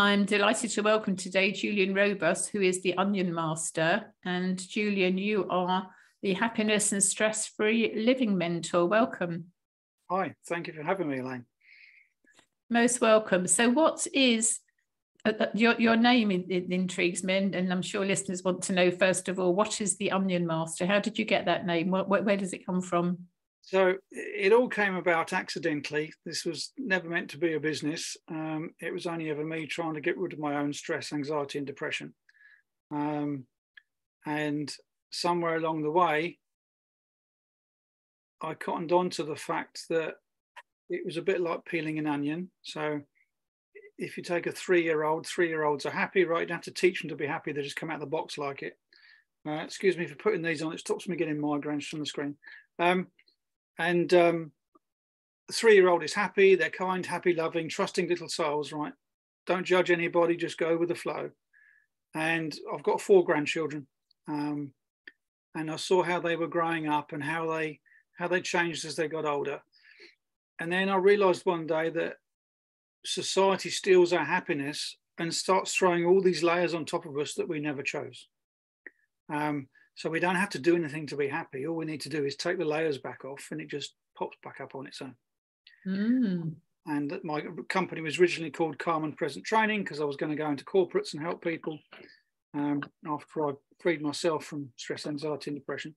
I'm delighted to welcome today Julian Robus, who is the Onion Master. And Julian, you are the Happiness and Stress-Free Living Mentor. Welcome. Hi, thank you for having me, Elaine. Most welcome. So what is, your name intrigues me, and I'm sure listeners want to know, first of all, what is the Onion Master? How did you get that name? Where does it come from? So it all came about accidentally. This was never meant to be a business. It was only ever me trying to get rid of my own stress, anxiety and depression. And somewhere along the way, I cottoned on to the fact that it was a bit like peeling an onion. So if you take a three-year-olds are happy, right? You don't have to teach them to be happy. They just come out of the box like it. Excuse me for putting these on. It stops me getting migraines from the screen. The 3-year-old is happy, they're kind, happy, loving, trusting little souls, right? Don't judge anybody, just go with the flow. And I've got 4 grandchildren, and I saw how they were growing up and how they changed as they got older. And then I realized one day that society steals our happiness and starts throwing all these layers on top of us that we never chose. So we don't have to do anything to be happy. All we need to do is take the layers back off and it just pops back up on its own. Mm. And my company was originally called Calm and Present Training because I was going to go into corporates and help people after I freed myself from stress, anxiety and depression.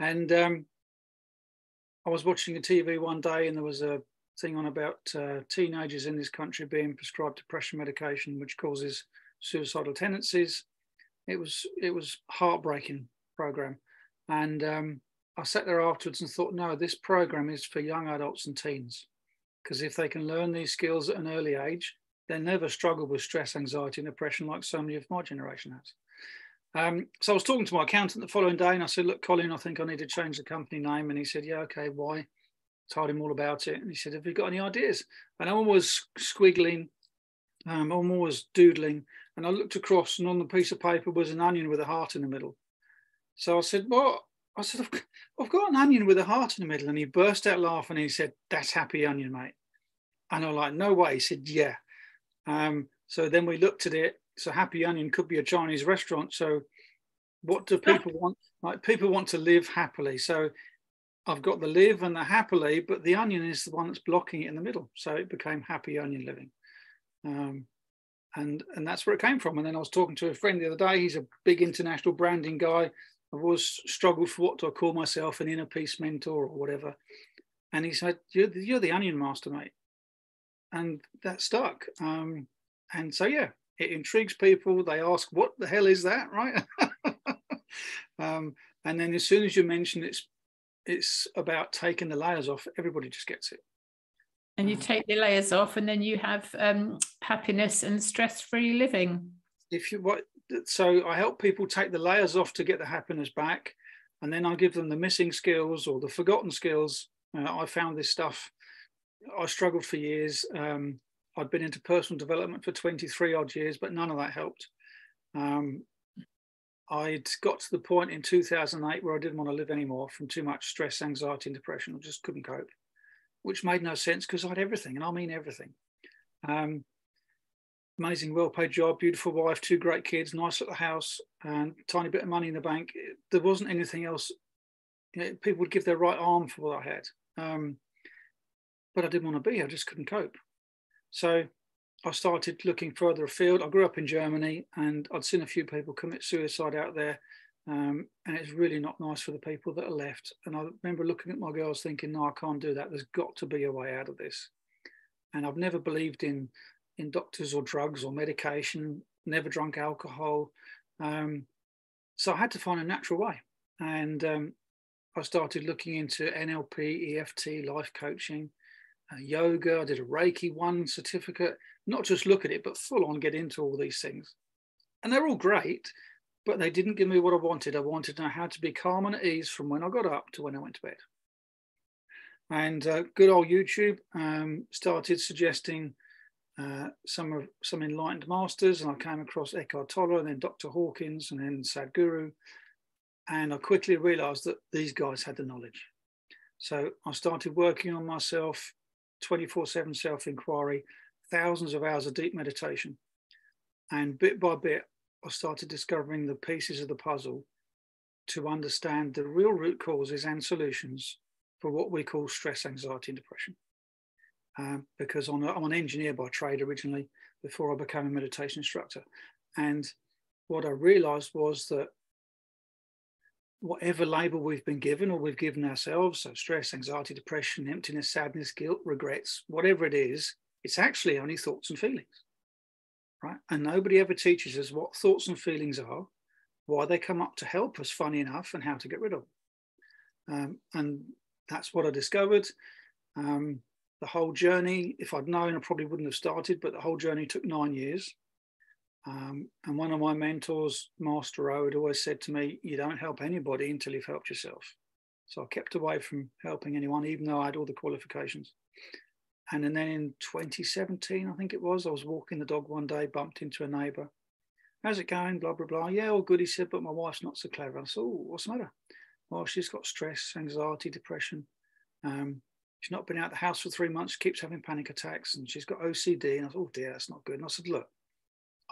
And I was watching the TV one day and there was a thing on about teenagers in this country being prescribed depression medication, which causes suicidal tendencies. It was heartbreaking program, and I sat there afterwards and thought, no, this program is for young adults and teens, because if they can learn these skills at an early age, they never struggle with stress, anxiety and depression like so many of my generation has. So I was talking to my accountant the following day and I said, look, Colin, I think I need to change the company name. And he said, yeah, okay, why? I told him all about it, and he said, have you got any ideas? And I'm always squiggling, I'm always doodling, and I looked across and on the piece of paper was an onion with a heart in the middle. So I said, what? I said, I've got an onion with a heart in the middle. And he burst out laughing. And he said, that's Happy Onion, mate. And I'm like, no way. He said, yeah. So then we looked at it. So Happy Onion could be a Chinese restaurant. So what do people want? Like, people want to live happily. So I've got the live and the happily, but the onion is the one that's blocking it in the middle. So it became Happy Onion Living. And that's where it came from. And then I was talking to a friend the other day. He's a big international branding guy. I've always struggled for what do I call myself, an inner peace mentor or whatever. And he said, you're the Onion Master, mate. And that stuck. And so, yeah, it intrigues people. They ask, what the hell is that, right? And then as soon as you mention it's about taking the layers off, everybody just gets it. And you take the layers off, and then you have happiness and stress-free living. So I help people take the layers off to get the happiness back, and then I give them the missing skills or the forgotten skills. I found this stuff. I struggled for years. I'd been into personal development for 23 odd years, but none of that helped. I'd got to the point in 2008 where I didn't want to live anymore from too much stress, anxiety, and depression. I just couldn't cope, which made no sense because I had everything, and I mean everything. Amazing, well-paid job, beautiful wife, 2 great kids, nice little house, and tiny bit of money in the bank. There wasn't anything else. You know, people would give their right arm for what I had. But I didn't want to be. I just couldn't cope. So I started looking further afield. I grew up in Germany, and I'd seen a few people commit suicide out there. And it's really not nice for the people that are left. And I remember looking at my girls thinking, no, I can't do that. There's got to be a way out of this. And I've never believed in doctors or drugs or medication, never drunk alcohol. So I had to find a natural way. And I started looking into NLP, EFT, life coaching, yoga. I did a Reiki 1 certificate, not just look at it, but full on get into all these things. And they're all great, but they didn't give me what I wanted. I wanted to know how to be calm and at ease from when I got up to when I went to bed. And good old YouTube started suggesting some enlightened masters, and I came across Eckhart Tolle and then Dr. Hawkins and then Sadhguru, and I quickly realized that these guys had the knowledge. So I started working on myself, 24/7 self-inquiry, thousands of hours of deep meditation, And bit by bit, I started discovering the pieces of the puzzle to understand the real root causes and solutions for what we call stress, anxiety, and depression. Because I'm an engineer by trade originally, before I became a meditation instructor. And what I realized was that whatever label we've been given or we've given ourselves, so stress, anxiety, depression, emptiness, sadness, guilt, regrets, whatever it is, it's actually only thoughts and feelings, right? And nobody ever teaches us what thoughts and feelings are, why they come up to help us, funny enough, and how to get rid of them. And that's what I discovered. The whole journey, if I'd known, I probably wouldn't have started, but the whole journey took 9 years. And one of my mentors, Master O, had always said to me, you don't help anybody until you've helped yourself. So I kept away from helping anyone, even though I had all the qualifications. And then in 2017, I think it was, I was walking the dog one day, bumped into a neighbour. How's it going? Blah, blah, blah. Yeah, all good, he said, but my wife's not so clever. I said, oh, what's the matter? Well, she's got stress, anxiety, depression. She's not been out of the house for 3 months. She keeps having panic attacks and she's got OCD. And I thought, oh dear, that's not good. And I said, look,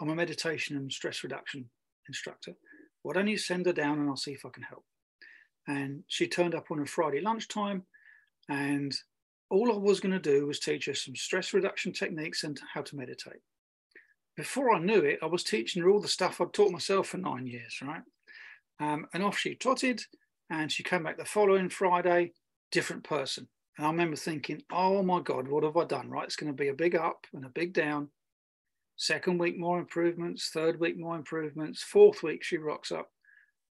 I'm a meditation and stress reduction instructor. Why don't you send her down and I'll see if I can help? And she turned up on a Friday lunchtime, and all I was going to do was teach her some stress reduction techniques and how to meditate. Before I knew it, I was teaching her all the stuff I'd taught myself for 9 years, right? And off she trotted, and she came back the following Friday, different person. And I remember thinking, oh my God, what have I done, right? It's going to be a big up and a big down. Second week, more improvements. Third week, more improvements. Fourth week, she rocks up.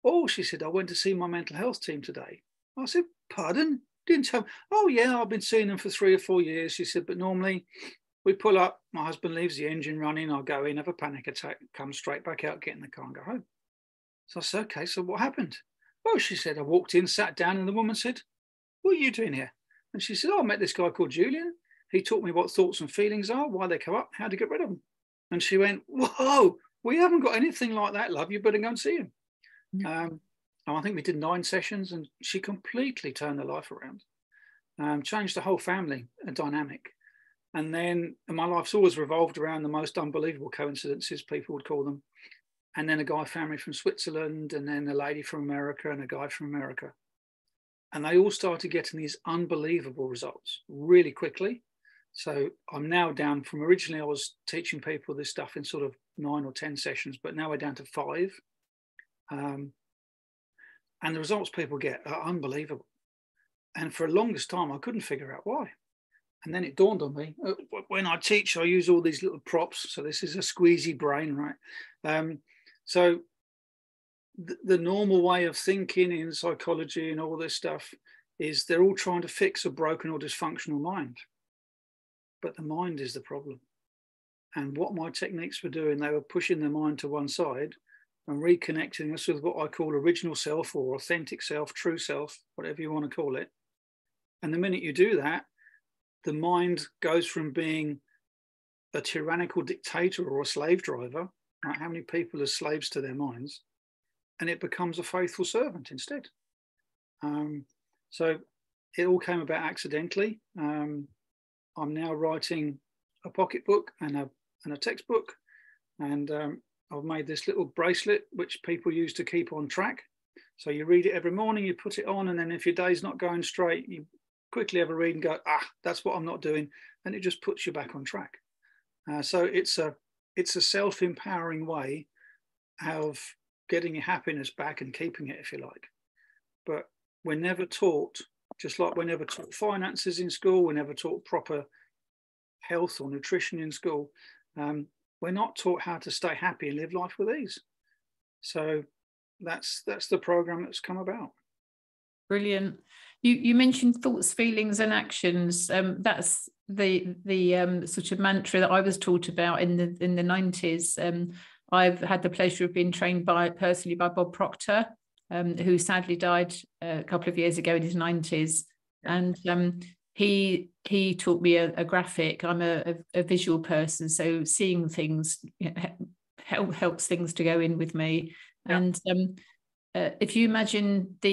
Oh, she said, I went to see my mental health team today. I said, pardon? Didn't tell me. Oh, yeah, I've been seeing them for 3 or 4 years. She said, but normally we pull up, my husband leaves the engine running, I'll go in, have a panic attack, come straight back out, get in the car and go home. So I said, okay, so what happened? Well, she said, I walked in, sat down, and the woman said, what are you doing here? And she said, oh, I met this guy called Julian. He taught me what thoughts and feelings are, why they come up, how to get rid of them. And she went, whoa, we haven't got anything like that, love. You better go and see him. Yeah. And I think we did 9 sessions, and she completely turned her life around, changed the whole family dynamic. And then my life's always revolved around the most unbelievable coincidences, people would call them. And then a guy family from Switzerland, and then a lady from America, and a guy from America. And they all started getting these unbelievable results really quickly. So I'm now down from, originally I was teaching people this stuff in sort of 9 or 10 sessions, but now we're down to 5. And the results people get are unbelievable. And for the longest time, I couldn't figure out why. And then it dawned on me, when I teach, I use all these little props. So this is a squeezy brain, right? So the normal way of thinking in psychology and all this stuff is they're all trying to fix a broken or dysfunctional mind. But the mind is the problem. And what my techniques were doing, they were pushing the mind to one side and reconnecting us with what I call original self or authentic self, true self, whatever you want to call it. And the minute you do that, the mind goes from being a tyrannical dictator or a slave driver, right? How many people are slaves to their minds? And it becomes a faithful servant instead. So it all came about accidentally. I'm now writing a pocketbook and a textbook, and I've made this little bracelet which people use to keep on track. So you read it every morning, you put it on, and then if your day's not going straight, you quickly have a read and go, ah, that's what I'm not doing, and it just puts you back on track. So it's a self-empowering way of getting your happiness back and keeping it, if you like. But we're never taught. Just like we're never taught finances in school, we're never taught proper health or nutrition in school. We're not taught how to stay happy and live life with ease. So that's the program that's come about. Brilliant. You mentioned thoughts, feelings, and actions. That's the sort of mantra that I was taught about in the 90s. I've had the pleasure of being trained personally by Bob Proctor, who sadly died a couple of years ago in his 90s. And he taught me a graphic. I'm a visual person, so seeing things helps things to go in with me. Yeah. And if you imagine do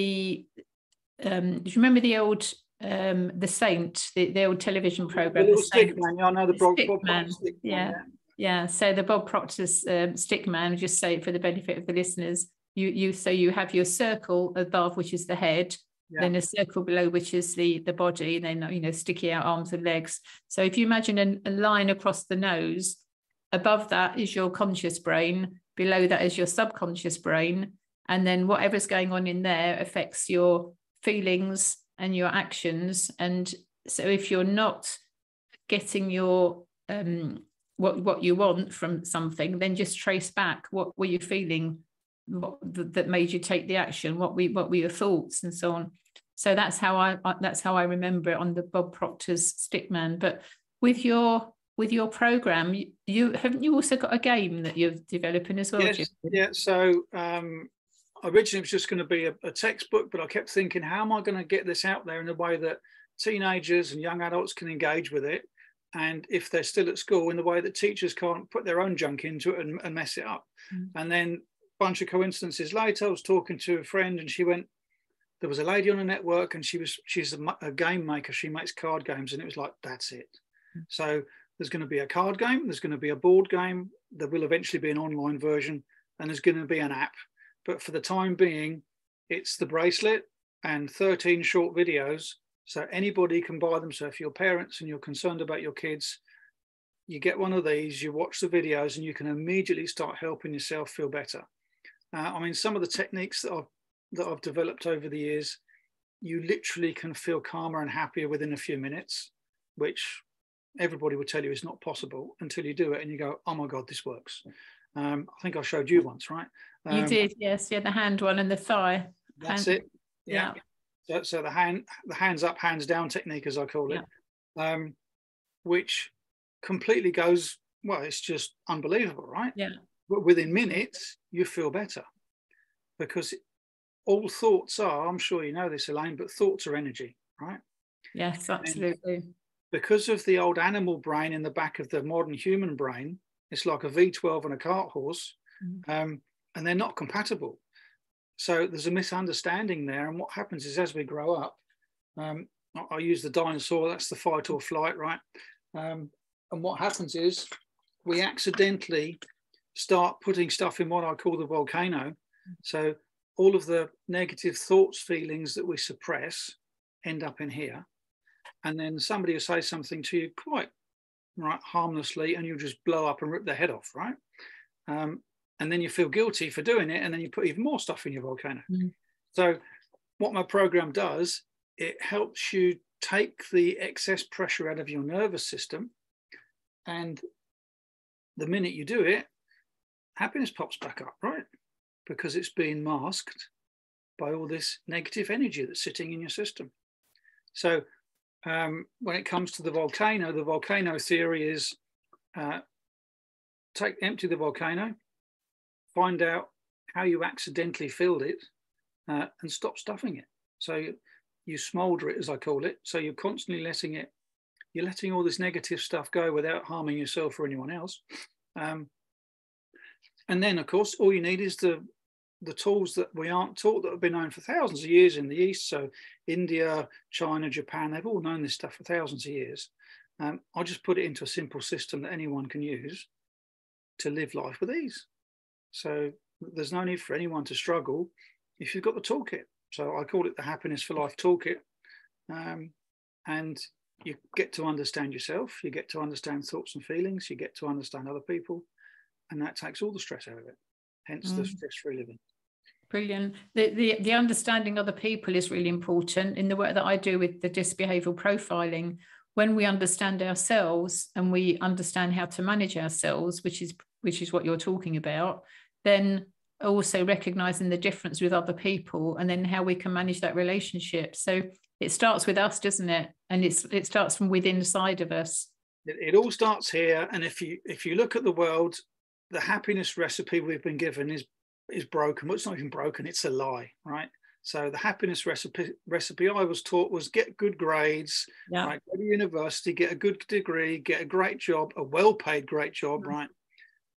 you remember the old The Saint, the old television program? The Saint Man, yeah, I know the Bob Proctor. Yeah. Yeah, so the Bob Proctor's stigma, and I'll just say it for the benefit of the listeners, you have your circle above, which is the head, yeah. Then a circle below, which is the body, and then, you know, sticky out arms and legs. So if you imagine a line across the nose, above that is your conscious brain, below that is your subconscious brain, and then whatever's going on in there affects your feelings and your actions. And so if you're not getting your what you want from something, then just trace back what were you feeling, that made you take the action, what were your thoughts, and so on. So that's how I remember it on the Bob Proctor's Stickman. But with your program, you haven't you also got a game that you're developing as well? Yes, Jim? Yeah. So originally it was just going to be a textbook, but I kept thinking, how am I going to get this out there in a way that teenagers and young adults can engage with it, and if they're still at school, in the way that teachers can't put their own junk into it and mess it up. Mm. And then a bunch of coincidences later, I was talking to a friend, and she went, there was a lady on a network, and she's a game maker. She makes card games, and it was like, that's it. Mm. So there's going to be a card game, there's going to be a board game, there will eventually be an online version, and there's going to be an app. But for the time being, it's the bracelet and 13 short videos. So anybody can buy them. So if you're parents and you're concerned about your kids, you get one of these, you watch the videos, and you can immediately start helping yourself feel better. I mean, some of the techniques that I've developed over the years, you literally can feel calmer and happier within a few minutes, which everybody would tell you is not possible until you do it and you go, oh my God, this works. I think I showed you once, right? You did, yes. Yeah, the hand one and the thigh. That's it. Yeah. So the hands up, hands down technique, as I call it, yeah. Which completely goes, well, it's just unbelievable, right? Yeah. But within minutes, you feel better, because all thoughts are, I'm sure you know this, Elaine, but thoughts are energy, right? Yes, absolutely. And because of the old animal brain in the back of the modern human brain, it's like a V12 and a cart horse, mm-hmm. And they're not compatible. So there's a misunderstanding there. And what happens is, as we grow up, I use the dinosaur, that's the fight or flight, right? And what happens is we accidentally start putting stuff in what I call the volcano. So all of the negative thoughts, feelings that we suppress end up in here. And then somebody will say something to you quite right harmlessly, and you just blow up and rip their head off, right? And then you feel guilty for doing it, and then you put even more stuff in your volcano. Mm. So what my program does, it helps you take the excess pressure out of your nervous system, and the minute you do it, happiness pops back up, right? Because it's being masked by all this negative energy that's sitting in your system. So when it comes to the volcano theory is empty the volcano, find out how you accidentally filled it, and stop stuffing it. So you smolder it, as I call it. So you're constantly you're letting all this negative stuff go without harming yourself or anyone else. And then, of course, all you need is the tools that we aren't taught, that have been known for thousands of years in the East. So India, China, Japan, they've all known this stuff for thousands of years. I just put it into a simple system that anyone can use to live life with ease. So there's no need for anyone to struggle if you've got the toolkit. So I call it the Happiness for Life Toolkit. And you get to understand yourself, you get to understand thoughts and feelings, you get to understand other people, and that takes all the stress out of it. Hence the stress-free living. Brilliant. The understanding other people is really important in the work that I do with the disbehavioural profiling. When we understand ourselves and we understand how to manage ourselves, which is what you're talking about, then also recognising the difference with other people, and then how we can manage that relationship. So it starts with us, doesn't it? And it starts from within inside of us. It all starts here. And if you look at the world, the happiness recipe we've been given is broken. Well, it's not even broken, it's a lie, right? So the happiness recipe I was taught was get good grades, yeah. Right? Go to university, get a good degree, get a great job, a well-paid great job, yeah.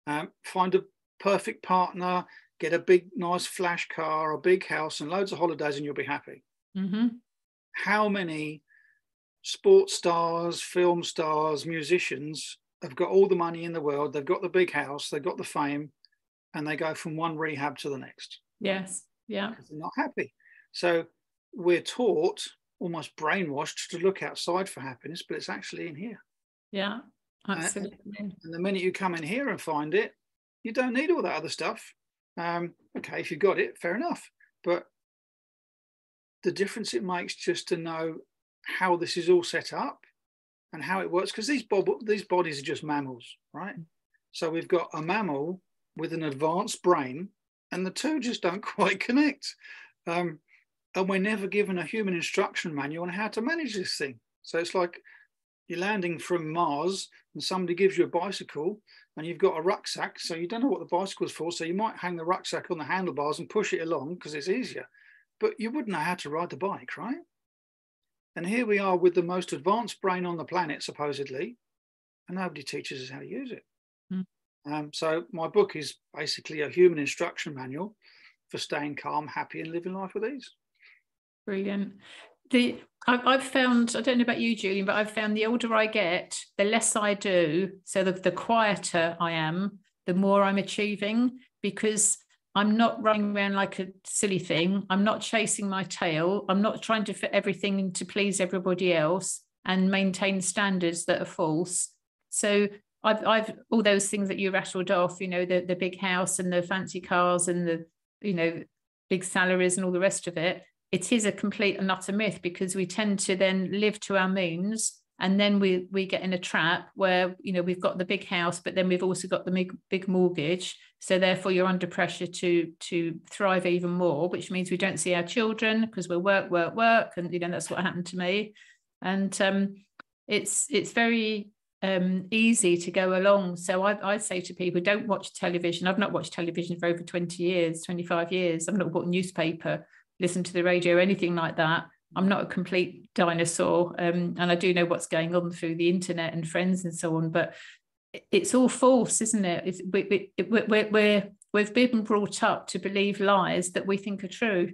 Right? Find a perfect partner, get a big, nice flash car, a big house and loads of holidays, and you'll be happy. Mm-hmm. How many sports stars, film stars, musicians They've got all the money in the world. They've got the big house. They've got the fame. And they go from one rehab to the next. Yes. Yeah. Because they're not happy. So we're taught, almost brainwashed, to look outside for happiness, but it's actually in here. Yeah. Absolutely. And the minute you come in here and find it, you don't need all that other stuff. Okay, if you've got it, fair enough. But the difference it makes just to know how this is all set up and how it works, because these bodies are just mammals, right? So we've got a mammal with an advanced brain, and the two just don't quite connect. And we're never given a human instruction manual on how to manage this thing. So it's like you're landing from Mars and somebody gives you a bicycle and you've got a rucksack, so you don't know what the bicycle is for, so you might hang the rucksack on the handlebars and push it along because it's easier. But you wouldn't know how to ride the bike, right? And here we are with the most advanced brain on the planet, supposedly, and nobody teaches us how to use it. Mm. So my book is basically a human instruction manual for staying calm, happy, and living life with ease. Brilliant. I've found, I don't know about you, Julian, but I've found the older I get, the less I do. So the quieter I am, the more I'm achieving, because I'm not running around like a silly thing. I'm not chasing my tail. I'm not trying to fit everything in to please everybody else and maintain standards that are false. So I've all those things that you rattled off, you know, the big house and the fancy cars and the, you know, big salaries and all the rest of it. It is a complete and utter myth, because we tend to then live to our means, and then we get in a trap where, you know, we've got the big house, but then we've also got the big mortgage. So therefore you're under pressure to thrive even more, which means we don't see our children because we're work. And, you know, that's what happened to me. And it's very easy to go along. So I say to people, don't watch television. I've not watched television for over 20 years, 25 years. I've not bought a newspaper, listen to the radio, anything like that. I'm not a complete dinosaur, and I do know what's going on through the internet and friends and so on, but it's all false, isn't it? We've been brought up to believe lies that we think are true.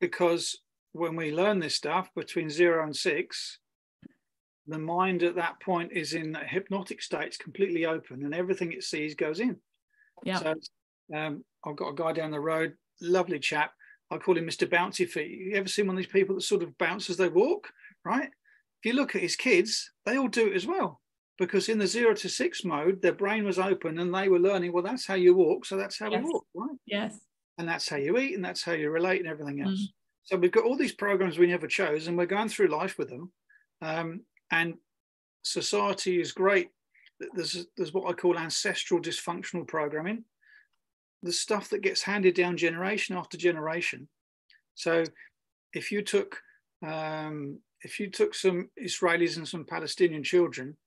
Because when we learn this stuff between 0 and 6, the mind at that point is in a hypnotic state. It's completely open, and everything it sees goes in. Yeah. So I've got a guy down the road, lovely chap. I call him Mr. Bouncy Feet. You ever seen one of these people that sort of bounce as they walk, right? If you look at his kids, they all do it as well, because in the 0 to 6 mode, their brain was open and they were learning, well, that's how you walk, so that's how we walk, right? Yes. And that's how you eat, and that's how you relate, and everything else. Mm. So we've got all these programs we never chose, and we're going through life with them. And society is great. There's what I call ancestral dysfunctional programming. The stuff that gets handed down generation after generation. So if you took some Israelis and some Palestinian children,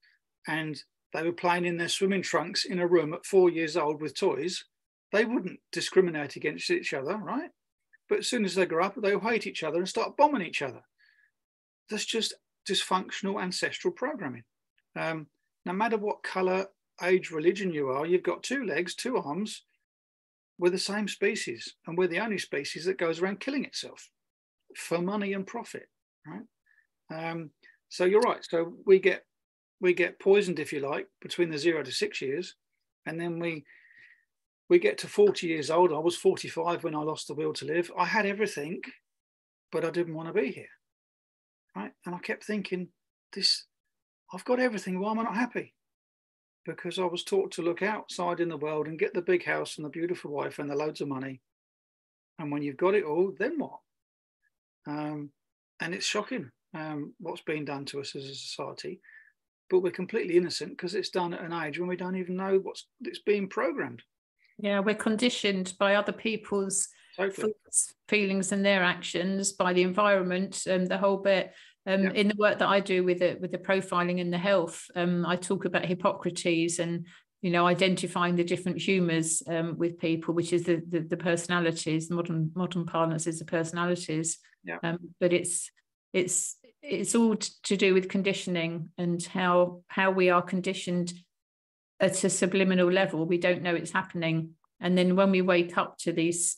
and they were playing in their swimming trunks in a room at 4 years old with toys, they wouldn't discriminate against each other, right? But as soon as they grow up, they'll hate each other and start bombing each other. That's just dysfunctional ancestral programming. No matter what color, age, religion you are, you've got 2 legs, 2 arms. We're the same species, and we're the only species that goes around killing itself for money and profit, right? So you're right. So we get poisoned, if you like, between the 0 to 6 years, and then we get to 40 years old. I was 45 when I lost the will to live. I had everything, but I didn't want to be here, right? And I kept thinking, I've got everything. Why am I not happy? Because I was taught to look outside in the world and get the big house and the beautiful wife and the loads of money. And when you've got it all, then what? And it's shocking what's being done to us as a society. But we're completely innocent because it's done at an age when we don't even know it's being programmed. Yeah, we're conditioned by other people's thoughts, feelings and their actions, by the environment and the whole bit. In the work that I do with the profiling and the health, I talk about Hippocrates and, you know, identifying the different humours with people, which is the personalities. Modern parlance is the personalities, but it's all to do with conditioning and how we are conditioned at a subliminal level. We don't know it's happening, and then when we wake up to these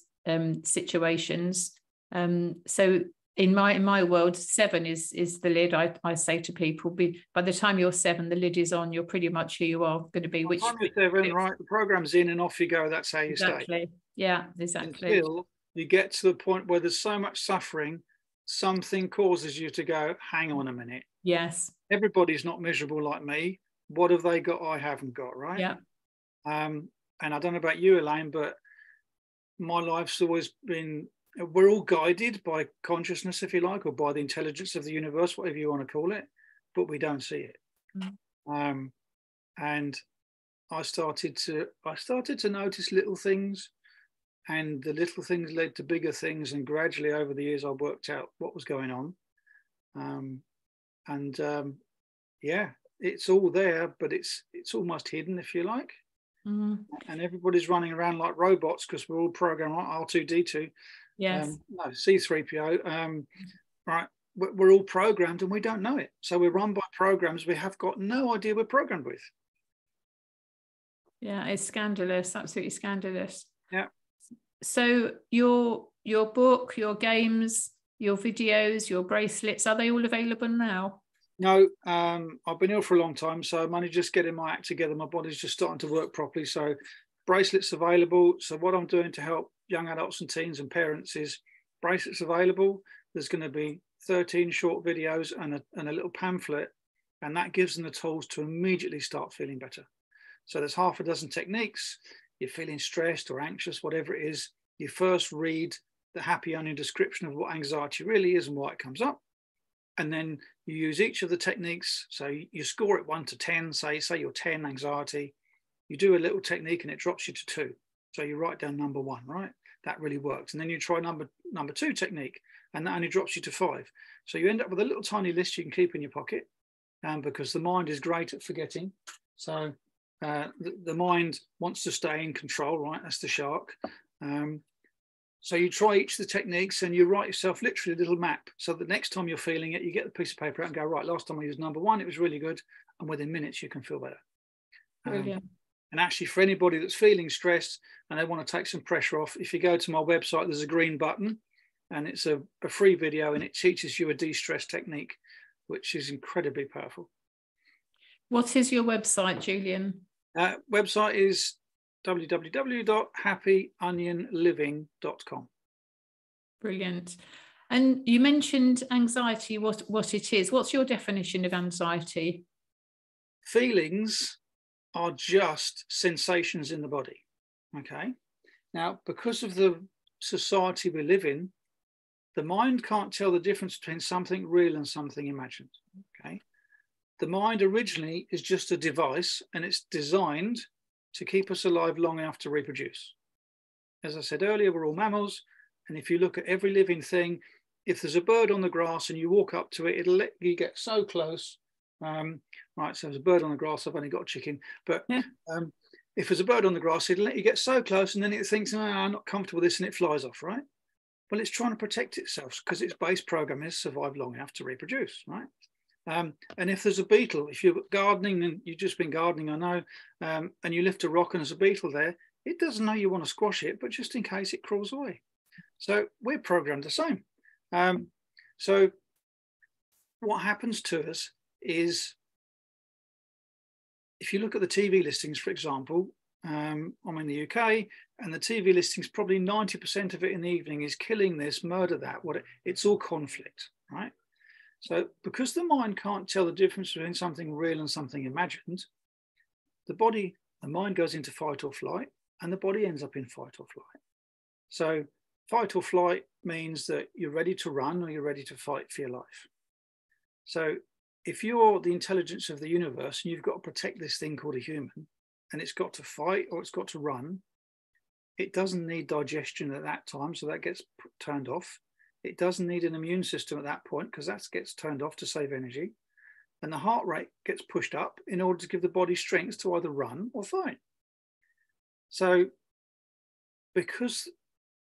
situations, so. in my world, 7 is the lid. I say to people, by the time you're 7, the lid is on. You're pretty much who you are going to be. By which time you're 7, right? The program's in and off you go. That's how you stay. Yeah, exactly. Until you get to the point where there's so much suffering, something causes you to go, hang on a minute. Yes. Everybody's not miserable like me. What have they got I haven't got, right? Yeah. And I don't know about you, Elaine, but my life's always been, we're all guided by consciousness, if you like, or by the intelligence of the universe, whatever you want to call it, but we don't see it. Mm-hmm. And I started to notice little things, and the little things led to bigger things, and gradually over the years I worked out what was going on. Yeah, it's all there, but it's almost hidden, if you like. Mm-hmm. And everybody's running around like robots because we're all programmed like R2D2. Yes. No, C3PO. Right. We're all programmed and we don't know it. So we're run by programs we have got no idea we're programmed with. Yeah, it's scandalous, absolutely scandalous. Yeah. So your book, your games, your videos, your bracelets, are they all available now? No, I've been ill for a long time, so I'm only just getting my act together. My body's just starting to work properly. So bracelets available. So what I'm doing to help young adults and teens and parents is bracelets available. There's going to be 13 short videos and a little pamphlet, and that gives them the tools to immediately start feeling better. So there's half a dozen techniques. You're feeling stressed or anxious, whatever it is, you first read the Happy Onion description of what anxiety really is and why it comes up. And then you use each of the techniques. So you score it 1 to 10, say you're 10 anxiety, you do a little technique and it drops you to 2. So you write down number 1, right? That really works. And then you try number 2 technique, and that only drops you to 5. So you end up with a little tiny list you can keep in your pocket, because the mind is great at forgetting. So the mind wants to stay in control, right? That's the shark. So you try each of the techniques and you write yourself literally a little map. So the next time you're feeling it, you get the piece of paper out and go, right, last time I used number 1, it was really good. And within minutes, you can feel better. And actually, for anybody that's feeling stressed and they want to take some pressure off, if you go to my website, there's a green button and it's a free video, and it teaches you a de-stress technique, which is incredibly powerful. What is your website, Julian? Website is www.happyonionliving.com. Brilliant. And you mentioned anxiety, what it is. What's your definition of anxiety? Feelings are just sensations in the body. Okay. Now, because of the society we live in, the mind can't tell the difference between something real and something imagined. Okay. The mind originally is just a device, and it's designed to keep us alive long enough to reproduce. As I said earlier, we're all mammals. And if you look at every living thing, if there's a bird on the grass and you walk up to it, it'll let you get so close. Right, so there's a bird on the grass, I've only got a chicken. But yeah. If there's a bird on the grass, it'll let you get so close, and then it thinks, no, I'm not comfortable with this, and it flies off, right? Well, it's trying to protect itself because its base program is survive long enough to reproduce, right? And if there's a beetle, if you're gardening and you've just been gardening, I know, and you lift a rock and there's a beetle there, it doesn't know you want to squash it, but just in case it crawls away. So we're programmed the same. So what happens to us is, if you look at the TV listings, for example, I'm in the UK, and the TV listings, probably 90% of it in the evening is killing this, murder that. It's all conflict, right? So because the mind can't tell the difference between something real and something imagined, the mind goes into fight or flight, and the body ends up in fight or flight. So fight or flight means that you're ready to run or you're ready to fight for your life. So if you're the intelligence of the universe and you've got to protect this thing called a human, and it's got to fight or it's got to run, it doesn't need digestion at that time, so that gets turned off. It doesn't need an immune system at that point because that gets turned off to save energy. And the heart rate gets pushed up in order to give the body strength to either run or fight. So because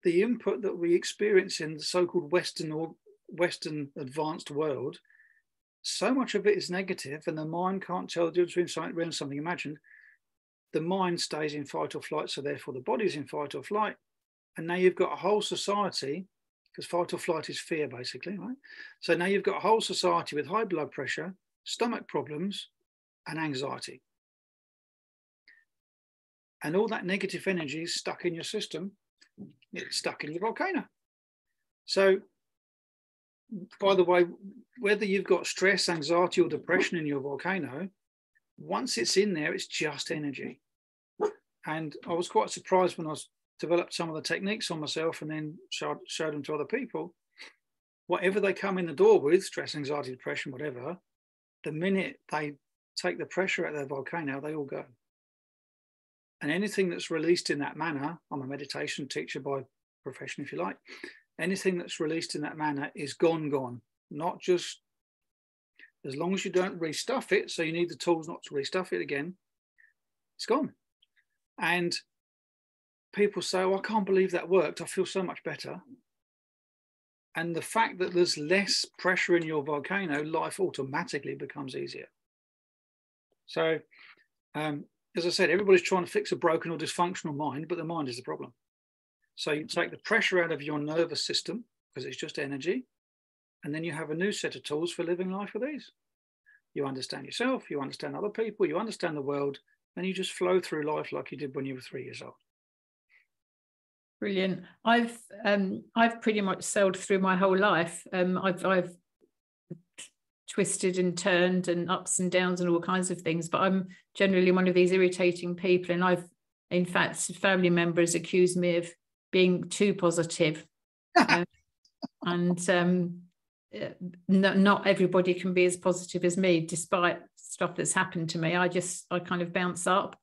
the input that we experience in the so-called Western advanced world, so much of it is negative, and the mind can't tell the difference between something real and something imagined. The mind stays in fight or flight, so therefore the body's in fight or flight. And now you've got a whole society because fight or flight is fear, basically, right? So now you've got a whole society with high blood pressure, stomach problems, and anxiety. And all that negative energy is stuck in your system. It's stuck in your volcano. So, by the way, whether you've got stress, anxiety, or depression in your volcano, once it's in there, it's just energy. And I was quite surprised when I developed some of the techniques on myself and then showed them to other people. Whatever they come in the door with, stress, anxiety, depression, whatever, the minute they take the pressure out of their volcano, they all go. And anything that's released in that manner, I'm a meditation teacher by profession, if you like, anything that's released in that manner is gone. Not just, as long as you don't restuff it, so you need the tools not to restuff it again, it's gone. And people say, oh, I can't believe that worked. I feel so much better. And the fact that there's less pressure in your volcano, life automatically becomes easier. So, as I said, everybody's trying to fix a broken or dysfunctional mind, but the mind is the problem. So you take the pressure out of your nervous system, because it's just energy, and then you have a new set of tools for living life with ease. You understand yourself, you understand other people, you understand the world, and you just flow through life like you did when you were 3 years old. Brilliant. I've pretty much sailed through my whole life. I've twisted and turned and ups and downs and all kinds of things, but I'm generally one of these irritating people. And I've, in fact, family members accused me of being too positive. Not everybody can be as positive as me, despite stuff that's happened to me. I kind of bounce up.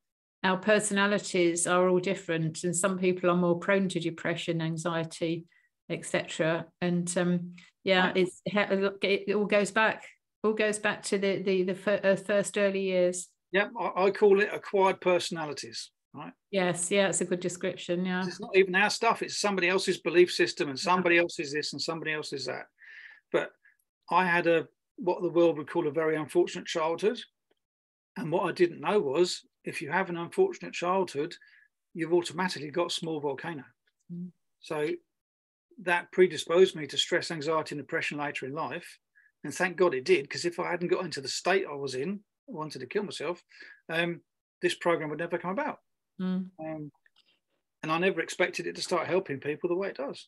Our personalities are all different, and some people are more prone to depression, anxiety, etc. And it all goes back. All goes back to the first early years. Yeah, I call it acquired personalities. Right. Yes. Yeah, it's a good description. Yeah. It's not even our stuff. It's somebody else's belief system, and somebody else's this, and somebody else's that. But I had what the world would call a very unfortunate childhood. And what I didn't know was, if you have an unfortunate childhood, you've automatically got small volcano. Mm. So that predisposed me to stress, anxiety, and depression later in life. And thank God it did, because if I hadn't got into the state I was in, I wanted to kill myself, this program would never come about. Mm. And I never expected it to start helping people the way it does.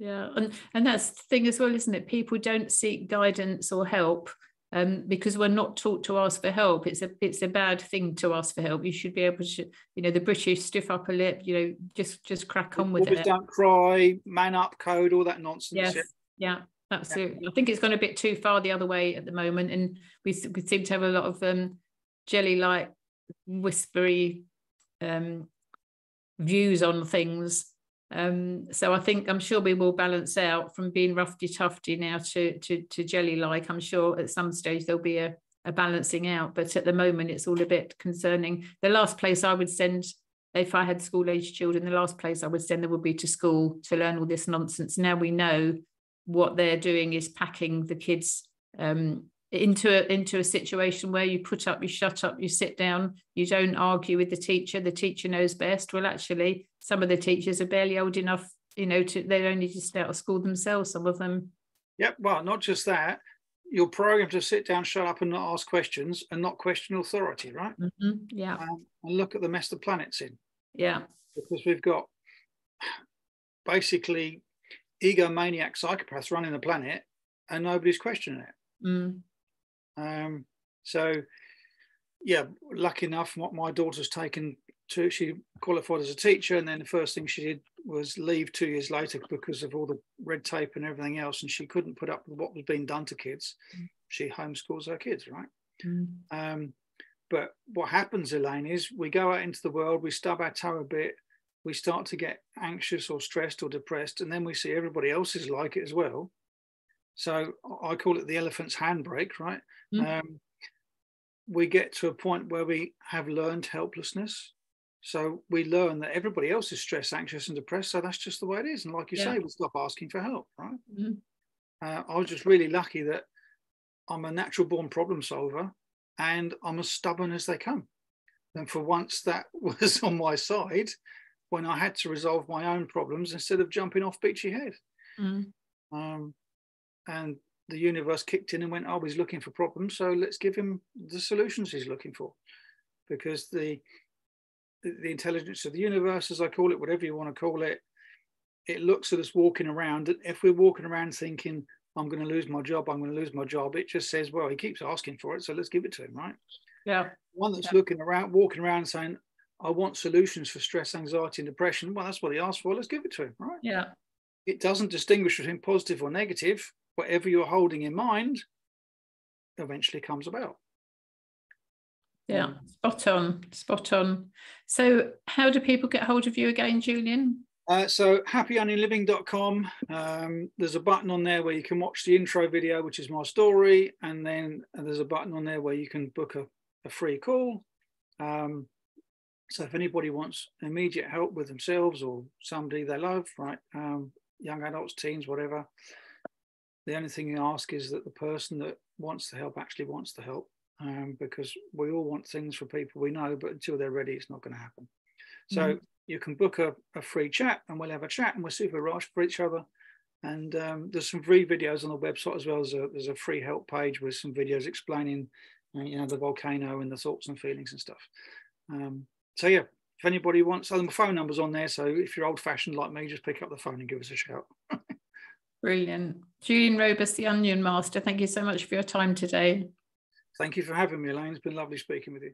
Yeah, and that's the thing as well, isn't it? People don't seek guidance or help because we're not taught to ask for help. It's a bad thing to ask for help. You should be able to, the British stiff upper lip, just crack on with it. Don't cry, man up code, all that nonsense. Yes, yeah, absolutely. Yeah. I think it's gone a bit too far the other way at the moment, and we seem to have a lot of jelly-like, whispery views on things. So I'm sure we will balance out from being roughy-tufty now to jelly-like. I'm sure at some stage there'll be a balancing out, but at the moment it's all a bit concerning. The last place I would send, if I had school-aged children, the last place I would send them would be to school to learn all this nonsense. Now we know what they're doing is packing the kids into a situation where you put up, you shut up, you sit down, you don't argue with the teacher knows best. Well, actually, some of the teachers are barely old enough, they're only just out of school themselves, some of them. Yep, well, not just that. You're programmed to sit down, shut up and not ask questions and not question authority, right? Mm-hmm, yeah. And look at the mess the planet's in. Yeah. Because we've got basically egomaniac psychopaths running the planet and nobody's questioning it. Mm. So yeah, lucky enough, what my daughter's taken to, she qualified as a teacher, and then the first thing she did was leave 2 years later because of all the red tape and everything else, and she couldn't put up with what was being done to kids. Mm. She homeschools her kids, right? Mm. But what happens, Elaine, is we go out into the world, we stub our toe a bit, we start to get anxious or stressed or depressed, and then we see everybody else is like it as well. So I call it the elephant's handbrake, right? Mm-hmm. We get to a point where we have learned helplessness. So we learn that everybody else is stressed, anxious and depressed. So that's just the way it is. And like you say, we'll stop asking for help, right? Mm-hmm. I was just really lucky that I'm a natural born problem solver and I'm as stubborn as they come. And for once that was on my side when I had to resolve my own problems instead of jumping off Beachy Head. Mm. And the universe kicked in and went, oh, he's looking for problems, so let's give him the solutions he's looking for. Because the intelligence of the universe, as I call it, whatever you want to call it, it looks at us walking around. And if we're walking around thinking, I'm going to lose my job, I'm going to lose my job, it just says, well, he keeps asking for it, so let's give it to him, right? Yeah. One that's looking around, walking around saying, I want solutions for stress, anxiety, and depression. Well, that's what he asked for. Let's give it to him, right? Yeah. It doesn't distinguish between positive or negative. Whatever you're holding in mind eventually comes about. Yeah, spot on, spot on. So how do people get hold of you again, Julian? So happyonionliving.com. There's a button on there where you can watch the intro video, which is my story. And then there's a button on there where you can book a free call. So if anybody wants immediate help with themselves or somebody they love, right, young adults, teens, whatever, the only thing you ask is that the person that wants the help actually wants the help, because we all want things for people we know, but until they're ready, it's not going to happen. So you can book a free chat and we'll have a chat and we're super rushed for each other. And there's some free videos on the website as well. There's a free help page with some videos explaining, you know, the volcano and the thoughts and feelings and stuff. So yeah, if anybody wants, my phone number's on there. So if you're old fashioned like me, just pick up the phone and give us a shout. Brilliant. Julian Robus, the Onion Master, thank you so much for your time today. Thank you for having me, Elaine. It's been lovely speaking with you.